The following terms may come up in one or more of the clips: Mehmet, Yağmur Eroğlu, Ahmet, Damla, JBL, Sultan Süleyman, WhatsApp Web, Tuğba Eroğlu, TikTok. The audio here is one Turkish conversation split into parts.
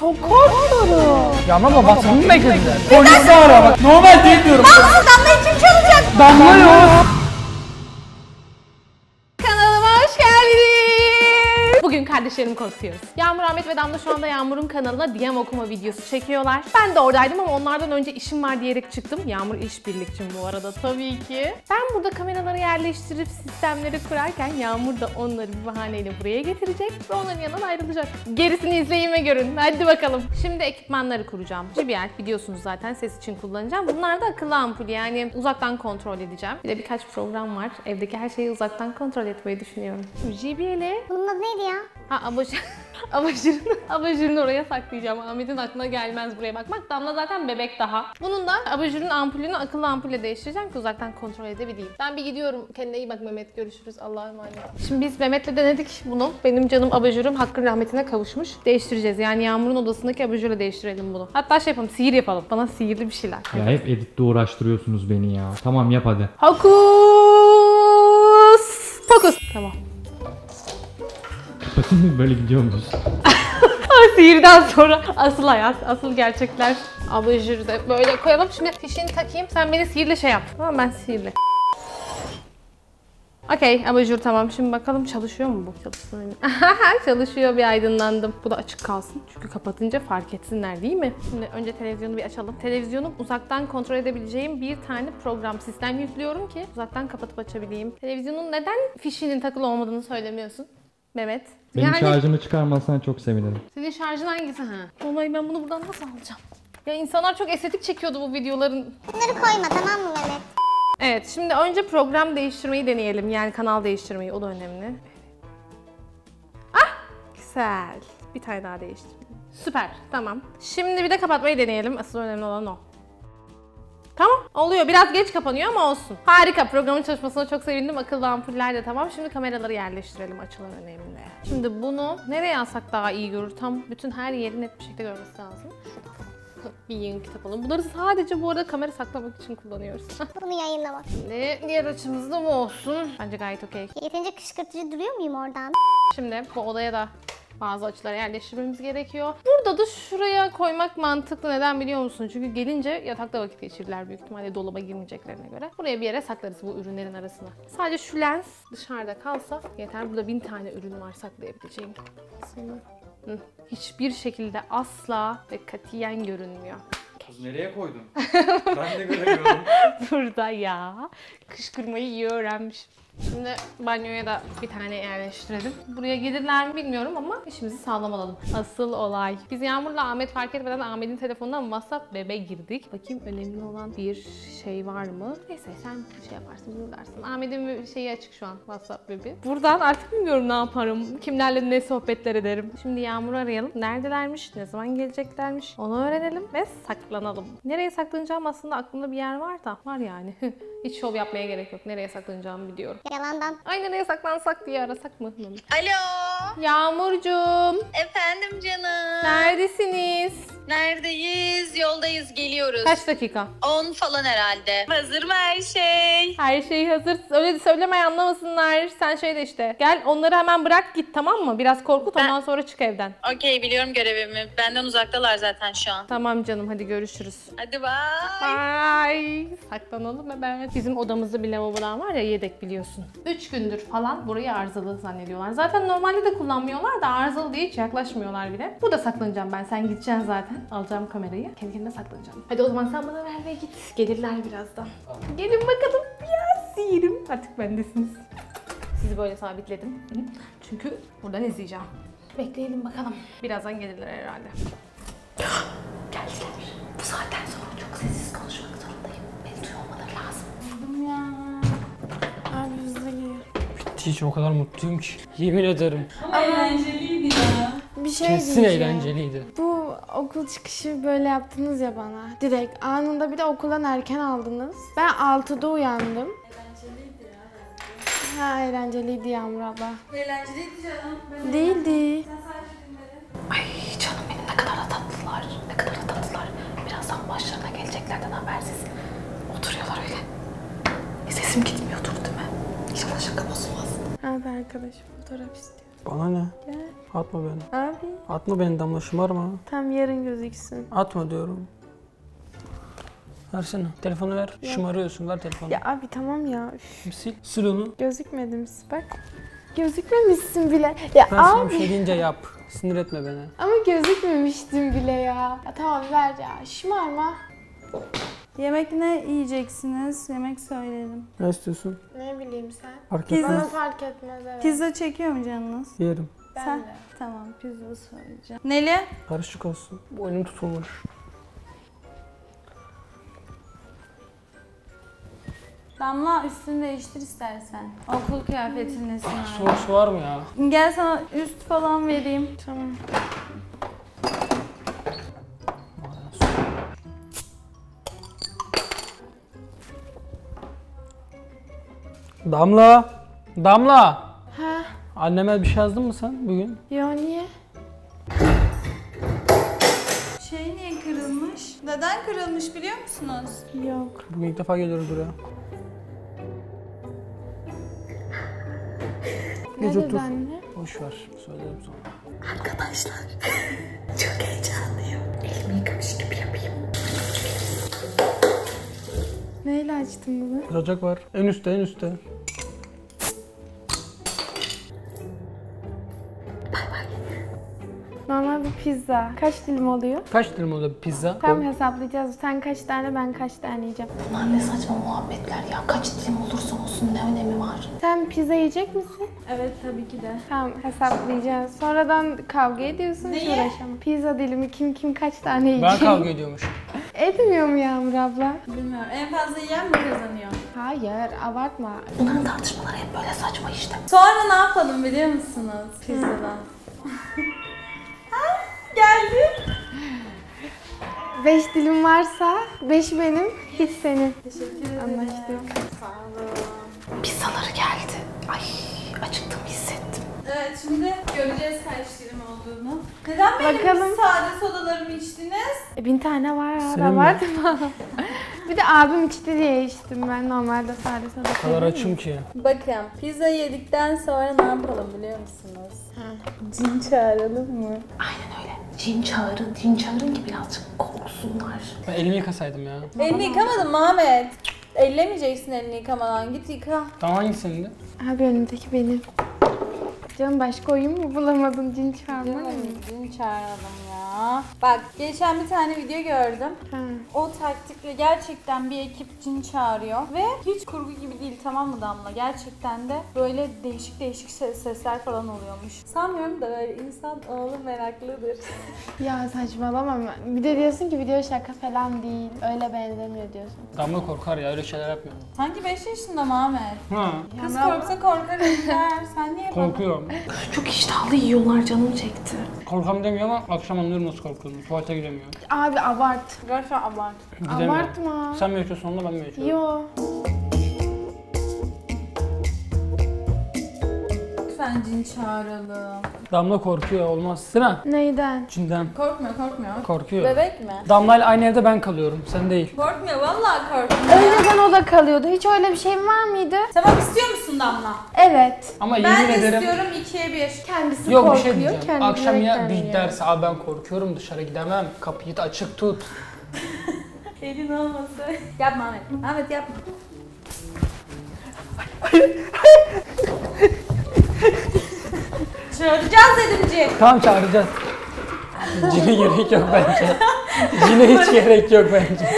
Çok korkuyorum. Ya ama basını mı beklediler? Polisi ara bak. Normal değil diyorum. Vallahi Damla için çalacak. Damla yok. Kanalıma hoş geldiniz. Bugün kardeşlerimi konuşuyoruz. Yağmur, Ahmet ve Damla şu anda Yağmur'un kanalına DM okuma videosu çekiyorlar. Ben de oradaydım ama onlardan önce işim var diyerek çıktım. Yağmur işbirlikçim bu arada tabii ki. Ben burada kameraları yerleştirip sistemleri kurarken Yağmur da onları bir bahaneyle buraya getirecek ve onların yanından ayrılacak. Gerisini izleyin ve görün. Hadi bakalım. Şimdi ekipmanları kuracağım. JBL biliyorsunuz zaten, ses için kullanacağım. Bunlar da akıllı ampul, yani uzaktan kontrol edeceğim. Bir de birkaç program var. Evdeki her şeyi uzaktan kontrol etmeyi düşünüyorum. JBL'i... Bunun adı neydi ya? Ha, abajürünü oraya saklayacağım. Ahmet'in aklına gelmez buraya bakmak. Damla zaten bebek daha. Bunun da abajürün ampulünü akıllı ampulle değiştireceğim ki uzaktan kontrol edebileyim. Ben bir gidiyorum. Kendine iyi bak Mehmet. Görüşürüz. Allah'a emanet. Şimdi biz Mehmet'le denedik bunu. Benim canım abajürüm hakkın rahmetine kavuşmuş. Değiştireceğiz. Yani Yağmur'un odasındaki abajürle değiştirelim bunu. Hatta şey yapalım. Sihir yapalım. Bana sihirli bir şeyler. Ya hep editte uğraştırıyorsunuz beni ya. Tamam, yap hadi. Hokus pokus. Tamam. Böyle gidiyor muyuz? Sihirden sonra asıl hayat, asıl gerçekler. Abajürü de böyle koyalım. Şimdi fişini takayım. Sen beni sihirle şey yap. Tamam, ben sihirle. Okey, abajür tamam. Şimdi bakalım çalışıyor mu bu? Çalışıyor. Çalışıyor, bir aydınlandım. Bu da açık kalsın. Çünkü kapatınca fark etsinler değil mi? Şimdi önce televizyonu bir açalım. Televizyonu uzaktan kontrol edebileceğim bir tane program, sistem yüklüyorum ki uzaktan kapatıp açabileyim. Televizyonun neden fişinin takılı olmadığını söylemiyorsun Mehmet? Benim yani... şarjımı çıkarmazsan çok sevinirim. Senin şarjın hangisi ha? Vallahi ben bunu buradan nasıl alacağım? Ya insanlar çok estetik çekiyordu bu videoların. Bunları koyma, tamam mı Mehmet? Evet, şimdi önce program değiştirmeyi deneyelim. Yani kanal değiştirmeyi, o da önemli. Ah! Güzel. Bir tane daha değiştirdim. Süper, tamam. Şimdi bir de kapatmayı deneyelim. Asıl önemli olan o. Tamam, oluyor. Biraz geç kapanıyor ama olsun. Harika, programın çalışmasına çok sevindim. Akıllı ampuller de tamam. Şimdi kameraları yerleştirelim, açılan önemli. Şimdi bunu nereye alsak daha iyi görür? Tam bütün her yeri net bir şekilde görmesi lazım. Bir yığın kitap alalım. Bunları sadece bu arada kamera saklamak için kullanıyoruz. Bunu yayınlamak. Şimdi diğer açımızda bu olsun. Bence gayet okey. Yeterince kışkırtıcı duruyor muyum oradan? Şimdi bu odaya da bazı açılara yerleştirmemiz gerekiyor. Burada da şuraya koymak mantıklı. Neden biliyor musun? Çünkü gelince yatakta vakit geçirdiler büyük ihtimalle, dolaba girmeyeceklerine göre. Buraya bir yere saklarız bu ürünlerin arasına. Sadece şu lens dışarıda kalsa yeter. Burada 1000 tane ürün var saklayabileceğim. Hiçbir şekilde asla ve katiyen görünmüyor. Nereye koydun? Ben de göremiyorum. Burada ya. Kışkırmayı iyi öğrenmiş. Şimdi banyoya da bir tane yerleştirelim. Buraya gelirler mi bilmiyorum ama işimizi sağlam alalım. Asıl olay. Biz Yağmur'la Ahmet fark etmeden Ahmet'in telefonundan WhatsApp Web'e girdik. Bakayım önemli olan bir şey var mı? Neyse sen bir şey yaparsın, bunu dersin. Ahmet'in şeyi açık şu an, WhatsApp Web'i. Buradan artık bilmiyorum ne yaparım. Kimlerle ne sohbetler ederim. Şimdi Yağmur'u arayalım. Neredelermiş, ne zaman geleceklermiş onu öğrenelim ve saklanalım. Nereye saklanacağım aslında aklımda bir yer var da. Var yani. Hiç şov yapmaya gerek yok. Nereye saklanacağımı biliyorum. Yalandan. Ay, nereye saklansak diye arasak mı? Alo. Yağmurcuğum. Efendim canım. Neredesiniz? Neredeyiz? Yoldayız, geliyoruz. Kaç dakika? 10 falan herhalde. Hazır mı her şey? Her şey hazır. Öyle söyleme, anlamasınlar. Sen şey de işte. Gel onları hemen bırak git, tamam mı? Biraz korkut, ondan sonra çık evden. Okey, biliyorum görevimi. Benden uzaktalar zaten şu an. Tamam canım, hadi görüşürüz. Hadi bye. Bye. Saklanalım hemen. Bizim odamızda bir lavabodan var ya, yedek biliyorsun. 3 gündür falan burayı arızalı zannediyorlar. Zaten normalde de kullanmıyorlar da arızalı diye hiç yaklaşmıyorlar bile. Burada saklanacağım ben. Sen gideceksin zaten. Alacağım kamerayı. Kendi kendime saklanacağım. Hadi o zaman sen bana ver ve git. Gelirler birazdan. Gelin bakalım. Ya sihirim. Artık bendesiniz. Sizi böyle sabitledim. Çünkü buradan izleyeceğim. Bekleyelim bakalım. Birazdan gelirler herhalde. Geldiler. Bu saatten sonra çok sessiz konuşmak zorundayım. Beni duyulmaları lazım. Buldum ya. Abi hızlı geliyor. Bitti, hiç o kadar mutluyum ki. Yemin ederim. Ama eğlenceliydi ya. Bir şey kesin eğlenceliydi. Bu okul çıkışı böyle yaptınız ya bana. Direkt anında, bir de okuldan erken aldınız. Ben 6'da uyandım. Eğlenceliydi ya. Ha, eğlenceliydi Yağmur abla. Eğlenceliydi canım. Ben değildi. Ay canım benim, ne kadar da tatlılar. Ne kadar da tatlılar. Birazdan başlarına geleceklerden habersiz. Oturuyorlar öyle. Sesim gitmiyordur değil mi? İnşallah şaka bozulmaz. Abi arkadaşım fotoğraf istiyor. Bana ne? Gel. Atma beni. Abi. Atma beni Damla, şımarma. Tam yarın gözüksün. Atma diyorum. Versene. Telefonu ver. Ya. Şımarıyorsun. Ver telefonu. Ya abi tamam ya. Üf. Sil. Sil onu. Gözükmedim. Bak. Gözükmemişsin bile. Ya ben abi. Ben sana bir şey deyince yap. Sinir etme beni. Ama gözükmemiştim bile ya. Ya tamam ver ya. Şımarma. Yemek ne yiyeceksiniz? Yemek söyleyelim. Ne istiyorsun? Ne bileyim sen? Fark etmez. Bana fark etmez evet. Pizza çekiyor mu canınız? Yerim. Ben sen? De. Tamam pizza söyleyeceğim. Neli? Karışık olsun. Boynum tutulmuş. Damla üstünü değiştir istersen. Okul kıyafetindesin abi. Soğuk var mı ya? Gel sana üst falan vereyim. Tamam. Damla! Damla! Ha? Anneme bir şey yazdın mı sen bugün? Yo niye? Şey niye kırılmış? Neden kırılmış biliyor musunuz? Yok. Bugün ilk defa geliyoruz buraya. Geç otur. Anne? Boş ver. Söylerim sonra. Arkadaşlar çok heyecanlıyım. Elimi yıkamış gibi yapayım. Neyle açtın bunu? Kıracak var. En üstte, en üstte. Normal bir pizza. Kaç dilim oluyor? Kaç dilim oluyor bir pizza? Tam hesaplayacağız. Sen kaç tane, ben kaç tane yiyeceğim. Bunlar ne saçma muhabbetler ya. Kaç dilim olursa olsun ne önemi var? Sen pizza yiyecek misin? Evet tabii ki de. Tamam hesaplayacağız. Sonradan kavga ediyorsun. Hiç uğraşamam. Pizza dilimi kim kaç tane yiyecek? Ben kavga ediyormuş. Etmiyor mu Yağmur abla? Bilmiyorum. En fazla yiyen mi kazanıyor? Hayır, abartma. Bunların tartışmaları hep böyle saçma işte. Sonra ne yapalım biliyor musunuz? Pizzadan. Ha, geldi. 5 dilim varsa 5 benim, hiç senin. Teşekkür ederim. Anlaştık. Sağ olun. Pizzaları geldi. Ay, acıktım hissettim. Evet, şimdi göreceğiz kaç dilim olduğunu. Neden benim sade sodalarımı içtiniz? 1000 tane var ya, vardı mı? Bir de abim içti diye içtim ben normalde sade soda. O kadar açım ki. Bakın, pizza yedikten sonra ne yapalım biliyor musunuz? Ha. Cin çağıralım mı? Aynen öyle. Cin çağırın ki birazcık korksunlar. Ben elimi yıkasaydım ya. Elini yıkamadın Mehmet. Ellemeyeceksin elini yıkamadan. Git yıka. Tamam hangisini de? Abi önümdeki benim. Canım başka oyun mu bulamadın? Cin çağırma mı? Cin çağıralım ya. Bak geçen bir tane video gördüm. O taktikle gerçekten bir ekip cin çağırıyor. Ve hiç kurgu gibi değil tamam mı Damla? Gerçekten de böyle değişik sesler falan oluyormuş. Sanmıyorum da böyle insan oğlu meraklıdır. Ya saçmalama. Bir de diyorsun ki video şaka falan değil. Öyle benzemiyor diyorsun. Damla korkar ya öyle şeyler yapmıyor. Sanki 5 yaşında mı Ahmet? Kız korksa korkar. Sen niye korkuyorum. Çok iştahlı yiyorlar, canım çekti. Korkam demiyor ama akşam anlıyorum nasıl korkuyorum. Tuvalete giremiyor. Abi abart. Gerçekten abart. Gidemiyor. Abartma. Sen mi ötüyorsun onunla ben mi ötüyorum? Yo. Lütfen cin çağıralım. Damla korkuyor olmaz değil mi? Neyden? Cinden. Korkmuyor. Korkuyor. Bebek mi? Damla'yla aynı evde ben kalıyorum sen değil. Korkmuyor vallahi korkmuyor. Önceden o da kalıyordu. Hiç öyle bir şeyim var mıydı? Tamam istiyor musun Damla? Evet. Ama ben de ederim, istiyorum 2'ye 1. Kendisi yok, korkuyor. Yok bir şey diyeceğim. Akşam ya bir derse abi ben korkuyorum dışarı gidemem. Kapıyı açık tut. Elin olmasa. Yapma Ahmet. Ahmet yapma. Çağıracağız dedim Cin. Tamam çağıracağız. Cin'e gerek yok bence. Cin'e hiç gerek yok bence.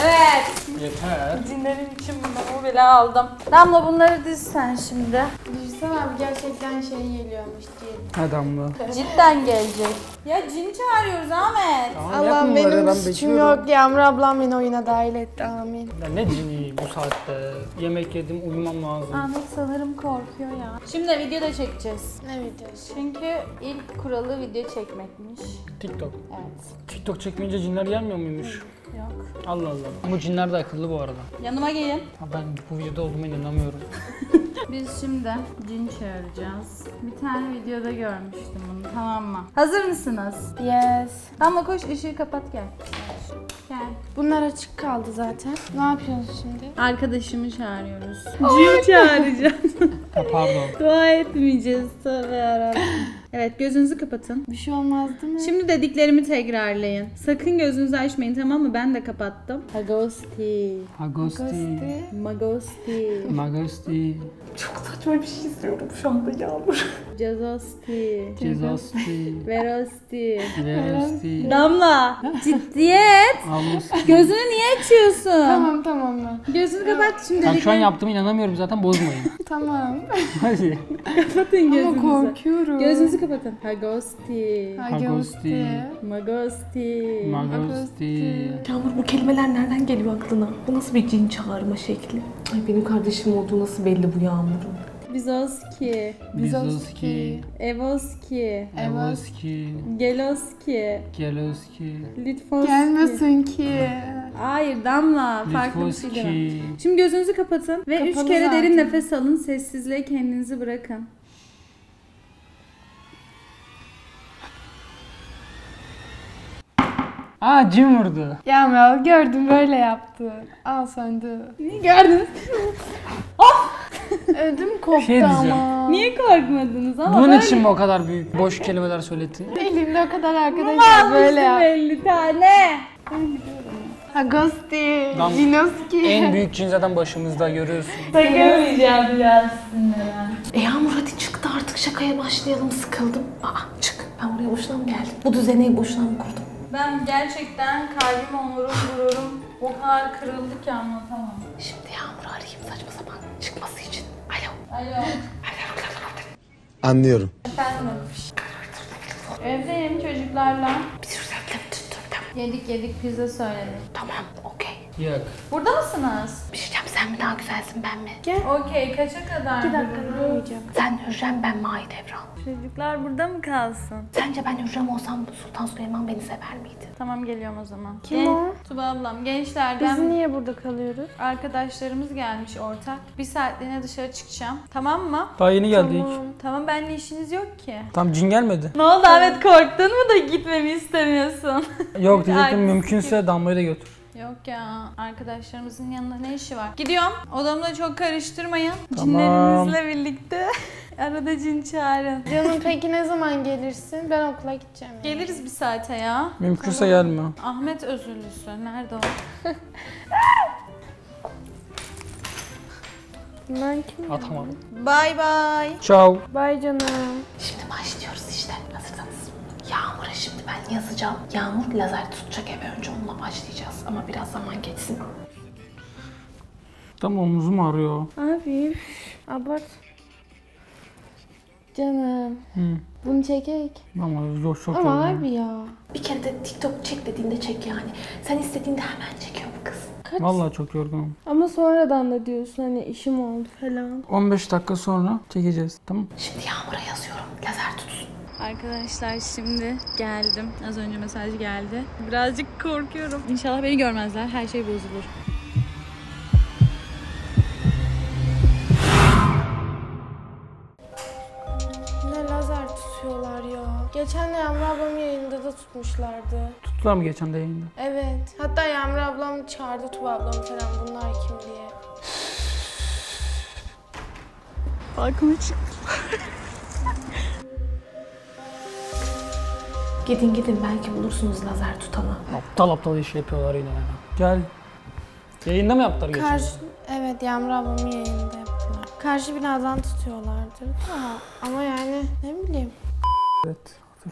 Evet. Yeter. Cinlerin için bunu bile aldım. Damla bunları diz sen şimdi. Dizsen abi gerçekten şey geliyormuş diye. Ha Damla. Cidden gelecek. Ya Cin'i çağırıyoruz Ahmet. Allah'ım benim suçum yok. Yağmur ablam beni oyuna dahil etti. Amin. Ya ne Cin'i bu saatte? Yemek yedim uyumam lazım. Ahmet sanırım korkuyor ya. Şimdi video da çekeceğiz. Ne videosu? Çünkü ilk kuralı video çekmekmiş. TikTok. Evet. TikTok çekmeyince cinler gelmiyor muymuş? Hı. Yok. Allah Allah. Bu cinler de akıllı bu arada. Yanıma gelin. Ben bu videoda olduğuma inanamıyorum. Biz şimdi cin çağıracağız. Bir tane videoda görmüştüm bunu tamam mı? Hazır mısınız? Yes. Damla koş ışığı kapat gel. Gel. Bunlar açık kaldı zaten. Ne yapıyoruz şimdi? Arkadaşımı çağırıyoruz. Cin çağıracağız. Pardon. Dua etmeyeceğiz tabii herhalde. Evet, gözünüzü kapatın. Bir şey olmaz değil mi? Şimdi dediklerimi tekrarlayın. Sakın gözünüzü açmayın, tamam mı? Ben de kapattım. Agosti. Agosti. Magosti. Magosti. Çok saçma bir şey izliyorum şu anda Yağmur. Cezosti. Cezosti. Verosti. Verosti. Damla. Ciddiyet. Gözünü niye açıyorsun? Tamam. Gözünü kapat şimdi. Ben şu an yaptığımı inanamıyorum zaten, bozmayın. Tamam. Hadi. Kapatın gözünüzü. Ama korkuyorum. Gözünüzü kapatın. Agosti. Agosti. Magosti. Magosti. Yağmur, bu kelimeler nereden geliyor aklına? Bu nasıl bir cin çağırma şekli? Ay, benim kardeşim olduğu nasıl belli bu Yağmur'un? Bizoski. Bizoski. Evoski. Evoski. Geloski. Geloski. Litfoski. Gelmesin ki. Hayır Damla, farklı bir şey değil. Şimdi gözünüzü kapatın ve 3 kere zaten derin nefes alın. Sessizliğe kendinizi bırakın. Aa, cin vurdu. Yağmur, gördüm böyle yaptı. Al sandı. Gördünüz. Of! Ödüm koptu şey ama. Niye korkmadınız ama? Bunun böyle... için mi o kadar büyük boş kelimeler söyletti? Elimde o kadar arkadaşlar böyle yaptı. 50 tane. Agosti, Jinoski. En büyük cin zaten başımızda, görüyorsun. Takamayacağım biraz sinirden. Yağmur, hadi çıktı artık, şakaya başlayalım, sıkıldım. Aa, çık, ben buraya boşuna mı geldim? Bu düzeni boşuna mı kurdum? Ben gerçekten kalbim, onurum, gururum o kadar kırıldı ki anlatamam. Şimdi Yağmur'u arayayım saçma sapan çıkması için. Alo. Alo. Anlıyorum. Efendim. Evdeyim çocuklarla. Bir sürü tatlım. Yedik pizza söyledik. Tamam, okey. Yok. Burada mısınız? Bir şey diyeceğim, sen mi daha güzelsin, ben mi? Gel. Okey, kaça kadar? 2 dakika olacak. Sen Hürrem, ben Mahit Evran. Çocuklar burada mı kalsın? Sence ben Hürrem olsam Sultan Süleyman beni sever miydi? Tamam, geliyorum o zaman. Kim o? Tuğba ablam. Gençlerden... Biz niye burada kalıyoruz? Arkadaşlarımız gelmiş ortak. Bir saatliğine dışarı çıkacağım. Tamam mı? Daha yeni geldik. Tamam, benimle işiniz yok ki. Tam cin gelmedi. Ne oldu Ahmet, korktun mu da gitmemi istemiyorsun? Yok diyecektim, mümkünse Damla'yı da götür. Yok ya, arkadaşlarımızın yanında ne işi var? Gidiyorum, odamda çok karıştırmayın. Tamam. Cinlerinizle birlikte arada cin çağırın. Canım, peki ne zaman gelirsin? Ben okula gideceğim. Yani. Geliriz bir saate ya. Mümkünse tamam. Gelme. Ahmet özürlüsü, nerede o? Ben kimim? Atamam. Bye bye. Ciao. Bye canım. Şimdi başlıyoruz işte, hazırsanız. Yağmur'a şimdi ben yazacağım. Yağmur lazer tutacak eve, önce onunla başlayacağız ama biraz zaman geçsin. Tam omuzum ağrıyor. Abi abart. Canım. Bunu çekek. Ama zor çok. Ama abi ya. Bir kere de TikTok çek dediğinde çek yani. Sen istediğinde hemen çekiyor bu kız. Kaç? Vallahi çok yorgunum. Ama sonradan da diyorsun hani işim oldu falan. 15 dakika sonra çekeceğiz, tamam? Şimdi Yağmur'a yazıyorum. Lazer tutsun. Arkadaşlar şimdi geldim. Az önce mesaj geldi. Birazcık korkuyorum. İnşallah beni görmezler. Her şey bozulur. Ne lazer tutuyorlar ya. Geçen de Yağmur ablamın yayında da tutmuşlardı. Tuttular mı geçen de yayında? Evet. Hatta Yağmur ablam çağırdı Tuğba ablam falan, bunlar kim diye. Balkona çıktılar. Gidin belki bulursunuz lazer tutana. Aptal iş yapıyorlar yine. Gel. Yayında mı yaptılar geçen? Evet, Yağmur ablamın yayında yaptılar. Karşı binadan tutuyorlardı. Ama yani ne bileyim. Evet, dur.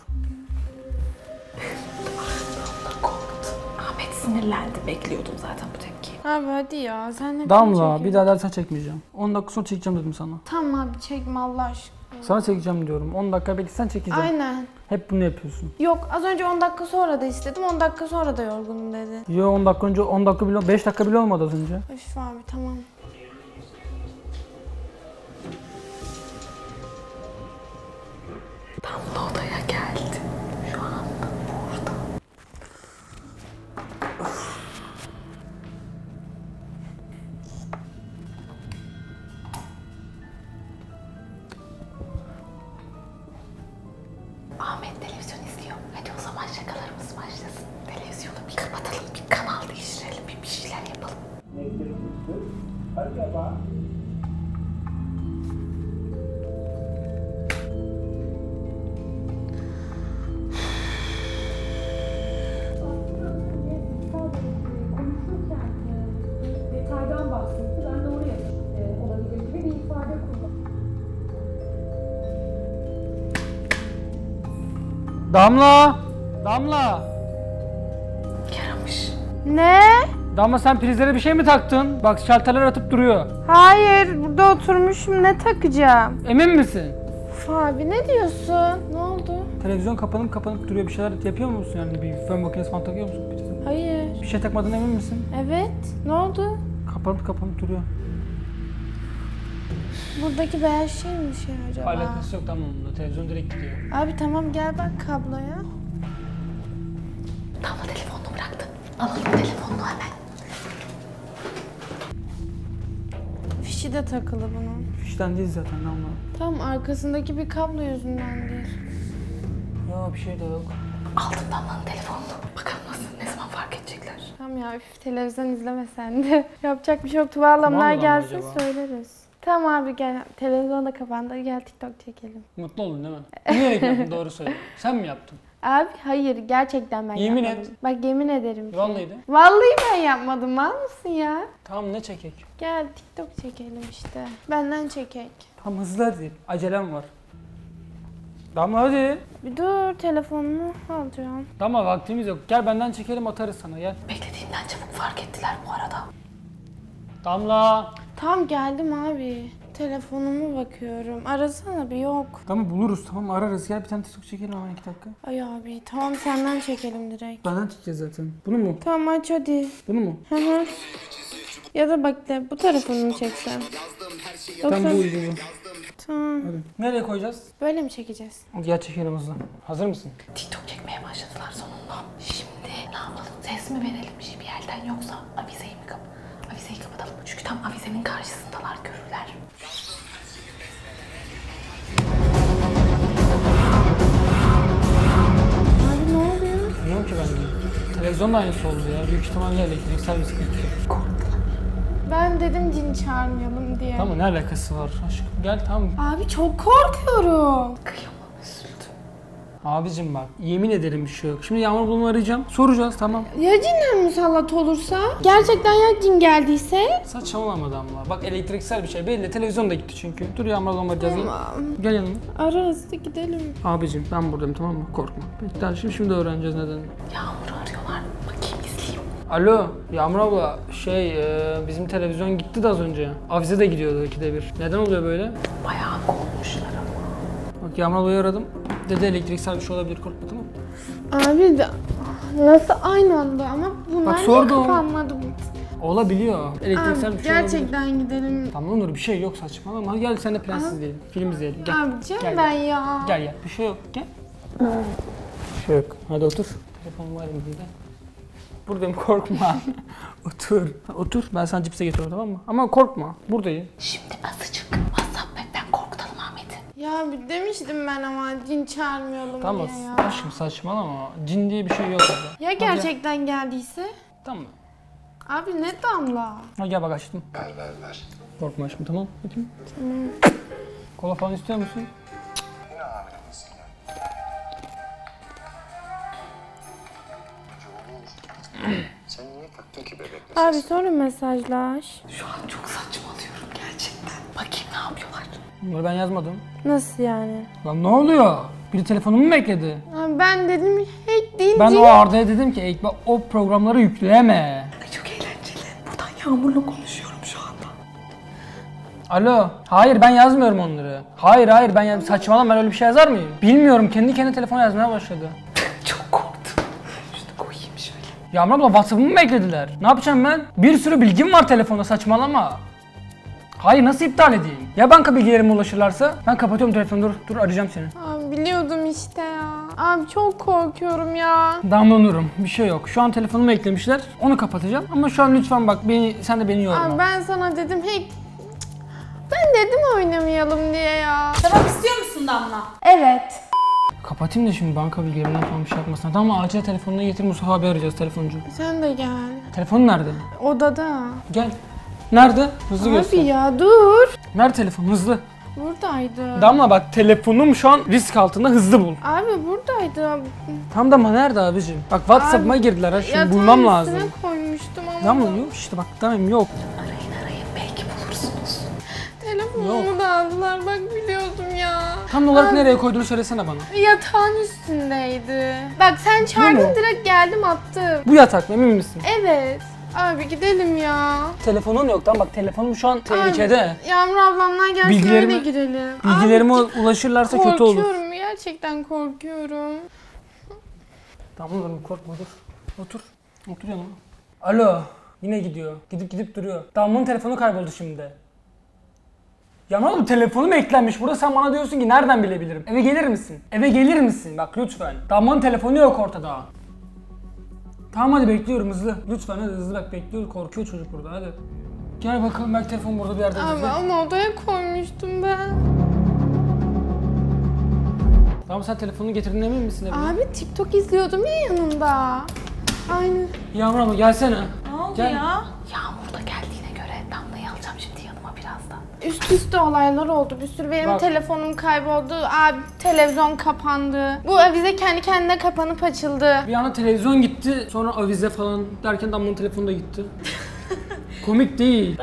Ahmet korktu. Ahmet sinirlendi. Bekliyordum zaten bu tepkiyi. Abi hadi ya, sen ne? Damla, bir daha dersen çekmeyeceğim. 10 dakika sonra çekeceğim dedim sana. Tamam abi, çekme Allah aşkına. Sana çekeceğim diyorum. 10 dakika beklersen çekeceğim. Aynen. Hep bunu yapıyorsun. Yok, az önce 10 dakika sonra da istedim. 10 dakika sonra da yorgunum dedi. Yo, 10 dakika önce 10 dakika bile 5 dakika bile olmadı az önce. Üf abi, tamam. Tam da odaya geldi. Şu anda burada. Ahmet televizyon izliyor. Hadi o zaman şakalarımız başlasın. Televizyonu bir kapatalım, bir kanal değiştirelim, bir şeyler yapalım. Acaba? Damla! Damla! Yaramış. Ne? Damla sen prizlere bir şey mi taktın? Bak şalterler atıp duruyor. Hayır, burada oturmuşum. Ne takacağım? Emin misin? Uf abi ne diyorsun? Ne oldu? Televizyon kapanıp duruyor. Bir şeyler yapıyor musun? Yani bir fön makinesi falan takıyor musun? Hayır. Bir şey takmadığına emin misin? Evet. Ne oldu? Kapanıp duruyor. Buradaki beyaz şey mi şey acaba? Alakası yok tamam. Televizyon direkt gidiyor. Abi tamam gel bak kabloya. Damla telefonunu bıraktı. Alalım telefonunu hemen. Fişi de takılı bunun. Fişten değil zaten Damla. Tamam arkasındaki bir kablo yüzünden değil. Ya bir şey de yok. Aldım Damla'nın telefonunu. Bakalım nasıl, ne zaman fark edecekler. Tamam ya üf, televizyon izleme sen de. Yapacak bir şey yok. Tuğba ablamlar gelsin acaba? Söyleriz. Tamam abi gel, televizyon da kapandı, gel TikTok çekelim. Mutlu oldun değil mi? Niye yaptın? Doğru söyle. Sen mi yaptın? Abi hayır, gerçekten ben yemin yapmadım. Yemin et. Bak yemin ederim ki. Vallahi de. Vallahi ben yapmadım, mal mısın ya? Tamam ne çekek? Gel TikTok çekelim işte. Benden çekek. Tamam hızlı hadi, acelem var. Damla hadi. Bir dur, telefonunu alacağım. Damla vaktimiz yok, gel benden çekelim atarız sana gel. Beklediğimden çabuk fark ettiler bu arada. Damla. Tam geldim abi. Telefonuma bakıyorum. Arasana bir yok. Tamam buluruz tamam ararız. Gel bir tane TikTok çekelim hemen 2 dakika. Ay abi tamam senden çekelim direkt. Benden çekeceğiz zaten. Bunu mu? Tamam aç hadi. Bunu mu? Hı. Ya da bak de bu tarafını mı çeksem? Tamam bu uygun. Tamam. Hadi. Nereye koyacağız? Böyle mi çekeceğiz? Gel çekelim hızlı. Hazır mısın? TikTok çekmeye başladılar sonunda. Şimdi ne yapalım? Ses mi verelim şimdi elden yoksa avizeyi mi kapatayım? Avizeyi kapatalım çünkü tam avizenin karşısındalar görürler. Abi ne oluyor? Bilmiyorum ki ben de. Televizyonda aynısı oldu ya. Büyük ihtimalle elektriksel bir sıkıntı. Korktular. Ben dedim cin çağırmayalım diye. Tamam ne alakası var aşkım gel tamam. Abi çok korkuyorum. Kıyamam üzüldüm. Abicim bak yemin ederim bir şey yok. Şimdi Yağmur bunu arayacağım. Soracağız tamam. Ya cinden musallat olursa? Gerçekten ya cin geldiyse? Saçmalama Damla. Bak elektriksel bir şey belli. Televizyon da gitti çünkü. Dur Yağmur bunu arayacağız. Tamam. Gel yanıma. Ara hızlı gidelim. Abicim ben buradayım tamam mı? Korkma. Bekler şimdi öğreneceğiz neden. Yağmur'u arıyorlar. Bakayım izleyeyim. Alo Yağmur abla bizim televizyon gitti de az önce. Avize de gidiyordu 2'de 1. Neden oluyor böyle? Bayağı korkmuşlar ama. Bak Yağmur ablayı aradım. Dede elektriksel bir şey olabilir korkma tamam mı? Abi de nasıl aynı anda ama bunlar da kapanmadı. Olabiliyor. Elektriksel abi, bir şey gerçekten olabilir. Gidelim. Tamam Nur bir şey yok saçmalama. Gel sen de prenses izleyelim. Film izleyelim. Gel. Abicim gel, ben gel. Ya. Gel ya. Bir şey yok. Gel. Bir şey yok. Hadi otur. Telefonum var elimde. Buradayım korkma. Otur. Otur. Ben sana cipse getiriyorum tamam mı? Ama korkma. Buradayım. Şimdi azıcık. Ya demiştim ben ama cin çağırmayalım tamam, diye ya. Tamam aşkım saçmalama. Cin diye bir şey yok orada. Ya gerçekten hadi geldiyse? Tamam. Abi ne Damla? Ha gel bak açtım. Ver. Korkma aşkım tamam. Bakayım. Tamam. Kola falan istiyor musun? Yine abi misin ya? Sen niye taktın ki bebek mesajı? Abi sonra mesajlaş. Şu an çok saçmalıyorum gerçekten. Bakayım ne yapıyorlar. Bunları ben yazmadım. Nasıl yani? Lan ne oluyor? Biri telefonumu mu ekledi? Ben dedim hack değil. Ben o Arda'ya dedim ki ekle o programları yükleme. Çok eğlenceli. Buradan Yağmur'la konuşuyorum şu anda. Alo. Hayır ben yazmıyorum onları. Hayır ben yazmıyorum. Saçmalama ben öyle bir şey yazar mıyım? Bilmiyorum kendi kendine telefona yazmaya başladı. Çok korktum. Şunu koyayım şöyle. Yağmur abla WhatsApp'ımı mı eklediler? Ne yapacağım ben? Bir sürü bilgim var telefonda saçmalama. Hayır nasıl iptal edeyim? Ya banka bilgilerime ulaşırlarsa ben kapatıyorum telefonu dur arayacağım seni. Abi biliyordum işte ya. Abi çok korkuyorum ya. Damlanıyorum bir şey yok. Şu an telefonumu eklemişler onu kapatacağım ama şu an lütfen bak sen de beni yorma. Abi ben sana dedim hey. Ben dedim oynamayalım diye ya. Devam istiyor musun Damla? Evet. Kapatayım da şimdi banka bilgilerimden falan bir şey yapmasın. Tamam acil telefonuna getir Mustafa abi arayacağız telefoncu. Sen de gel. Telefonun nerede? Odada. Gel. Nerede? Hızlı abi göster. Abi ya dur. Nerede telefon? Hızlı. Buradaydı. Damla bak telefonum şu an risk altında hızlı bul. Abi buradaydı. Tam da nerede abicim? Bak WhatsApp'ıma girdiler ha şimdi bulmam lazım. Ya koymuştum ama. Damla yok işte bak tamam yok. Arayın belki bulursunuz. Telefonumu da aldılar bak biliyordum ya. Tam olarak nereye koyduğunu söylesene bana. Yatağın üstündeydi. Bak sen çağırdın direkt geldim attım. Bu yatak emin misin? Evet. Abi gidelim ya. Telefonun yok lan bak telefonum şu an tehlikede. Abi, Yağmur ablamlar gelsin öyle gidelim. Bilgilerime ulaşırlarsa kötü olur. Korkuyorum gerçekten korkuyorum. Tamam oğlum korkma dur. Otur. Otur yanıma. Alo. Yine gidiyor. Gidip duruyor. Damla'nın telefonu kayboldu şimdi. Ya ne oldu? Telefonum eklenmiş burada sen bana diyorsun ki nereden bilebilirim? Eve gelir misin? Eve gelir misin? Bak lütfen. Damla'nın telefonu yok ortada. Tamam hadi bekliyorum hızlı. Lütfen hadi hızlı bak bekliyoruz. Korkuyor çocuk burada hadi. Gel bakalım belki telefon burada bir yerde. Abi ama odaya koymuştum ben. Tamam sen telefonunu getirdin emin misin? Evine? Abi TikTok izliyordum ya yanında. Aynen. Yağmur abla gelsene. Ne oldu gel. Ya? Yağmur da geldiğine göre Damla'yı alacağım şimdi yanıma birazdan. Üst üste olaylar oldu bir sürü. Benim bak. Telefonum kayboldu. Abi televizyon kapandı. Bu avize kendi kendine kapanıp açıldı. Bir yana televizyon gitti. Sonra avize falan derken Damla'nın telefonu da gitti. Komik değil.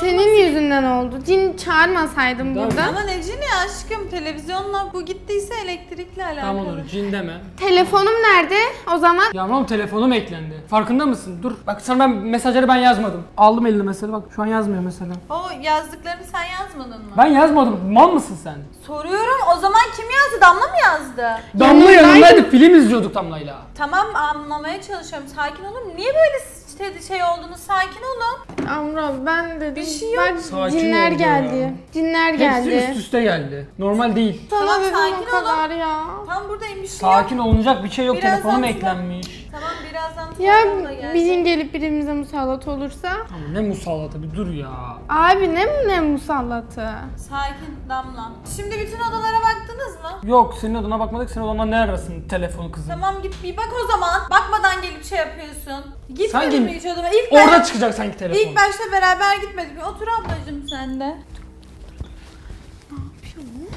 Senin yüzünden oldu. Cin çağırmasaydım burada. Ama ne cini aşkım? Televizyonla bu gittiyse elektrikle alakalı. Tamam olur cin deme. Telefonum nerede o zaman? Yavrum telefonum eklendi. Farkında mısın? Dur. Bak sana ben mesajları ben yazmadım. Aldım eline mesela bak şu an yazmıyor mesela. O yazdıklarını sen yazmadın mı? Ben yazmadım. Mal mısın sen? Soruyorum o zaman kim yazdı? Damla mı yazdı? Damla yanındaydı film izliyorduk Damla'yla. Tamam anlamaya çalışıyorum. Sakin olun. Niye böyle şey olduğunu sakin olun. Amra ben dedim. Bir şey yok. Cinler geldi. Ya. Cinler geldi. Hepsi üst üste geldi. Normal değil. Tamam sakin olun. Ya. Tam buradayım bir şey sakin yok. Olunacak bir şey yok. Birazdan telefonum eklenmiş. Tamam birazdan ya bizim gelip birimize musallat olursa. Tamam, ne musallatı bir dur ya. Abi ne musallatı? Sakin Damla. Şimdi bütün odalara baktınız mı? Yok senin odana bakmadık. Senin odana ne arasın telefonu kızım? Tamam git bir bak o zaman. Bakmadan gelip şey yapıyorsun. Gitmedin mi hiç odama? Orada çıkacak sanki telefon. İlk başta beraber gitmedik. Otur ablacığım sen de. Ne yapıyorsun?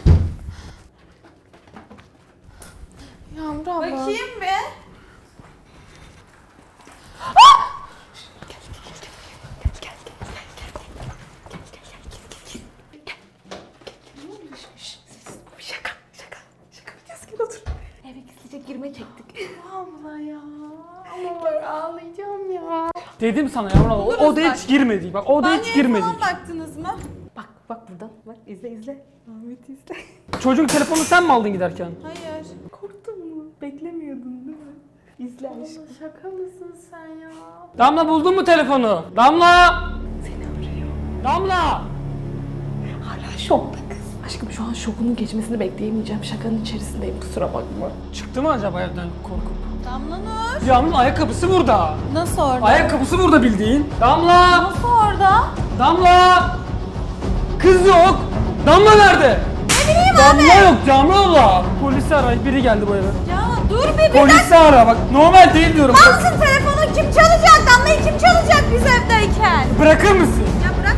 Yağmur abla. Bakayım be. Dedim sana Yağmur abla, odaya hiç girmedik. Bak odaya hiç girmedik. Banyaya falan baktınız mı? Bak, bak buradan. Bak, izle. Ahmet izle. Çocuğun telefonu sen mi aldın giderken? Hayır. Korktun mu? Beklemiyordun değil mi? İzle aşkım. Şaka mısın sen ya? Damla buldun mu telefonu? Damla! Seni arıyor. Damla! Hala şokta kız. Aşkım şu an şokunun geçmesini bekleyemeyeceğim. Şakanın içerisindeyim kusura bakma. Çıktı mı acaba evden korkup? Damla Nur. Damla ayakkabısı burada. Nasıl orada? Ayakkabısı burada bildiğin. Damla. Nasıl orada? Damla. Kız yok. Damla nerede? Ne bileyim Damla abi. Damla yok Damla abla. Polisi ara biri geldi bu eve. Ya dur be bir polisi ara bak normal değil diyorum. Baksın telefonu kim çalacak? Damla'yı kim çalacak biz evdeyken? Bırakır mısın? Ya bırak.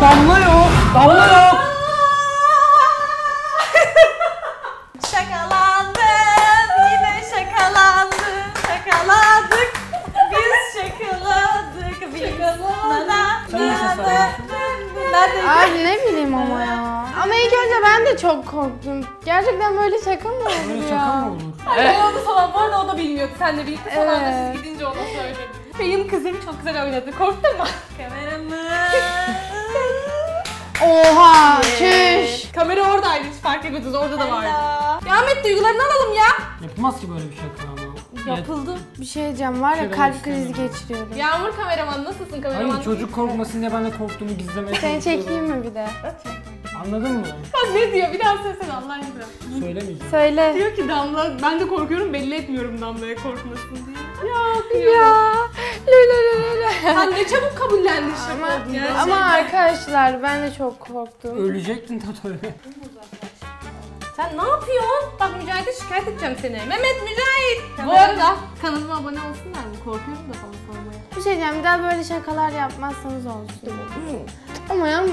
Damla yok. Damla yok. Abi ne bileyim ama ya. Ama ilk önce ben de çok korktum. Gerçekten böyle şaka mı olur böyle ya? Şaka mı olur? Evet. Ay, falan var da o da bilmiyordu. Sen de birlikte falan da siz gidince ona söyledim. Benim kızım çok güzel oynadı. Korktun mu? Kameramı. Oha çüş. Kamera oradaydı hiç fark etmediniz. Orada da vardı. Ya Ahmet duygularını alalım ya. Yapmaz ki böyle bir şaka ama. Yapıldı. Evet. Bir şey diyeceğim var ya kalp krizi geçiriyorum. Yağmur kameraman nasılsın kameraman? Hayır çocuk korkmasın diye ben de korktuğumu gizlemeye çalışıyorum. Seni çekeyim mi bir de? Anladın mı? Ha ne diyor bir daha söylesene Allah aşkına. Söylemeyeceğim. Söyle. Diyor ki Damla ben de korkuyorum belli etmiyorum Damla'ya korkmasın diye. Ya. Sen ne çabuk kabullendin şimdi. Ama arkadaşlar ben de çok korktum. Ölecektin tabii. Sen ne yapıyorsun? Bak Mücahit'e şikayet edeceğim seni. Mehmet Mücahit! Bu arada kanalıma abone olsunlar mı? Korkuyorum da falan sormaya. Bir şey diyeceğim, bir daha böyle şakalar yapmazsanız olsun. Ama ya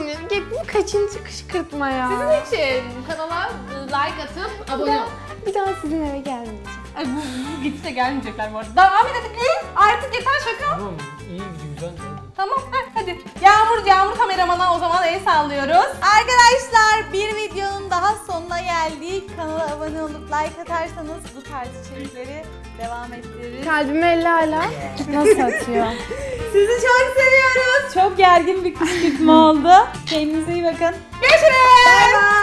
bu kaçıncı kışkırtma ya. Sizin için kanala like atıp abone ol. Bir daha sizin eve gelmeyeceğim. Ay bu gitse gelmeyecekler bu arada. Ahmet artık artık yeter şaka. Tamam iyi güzel. Tamam hadi. Yağmur kamera. Kameraman'a o zaman el sallıyoruz. Arkadaşlar bir videonun daha sonuna geldik. Kanala abone olup like atarsanız bu tarz içerikleri devam ettiririz. Kalbime elli hala. Nasıl atıyor? Sizi çok seviyoruz. Çok gergin bir kışkırtma oldu. Kendinize iyi bakın. Görüşürüz. Bye bye.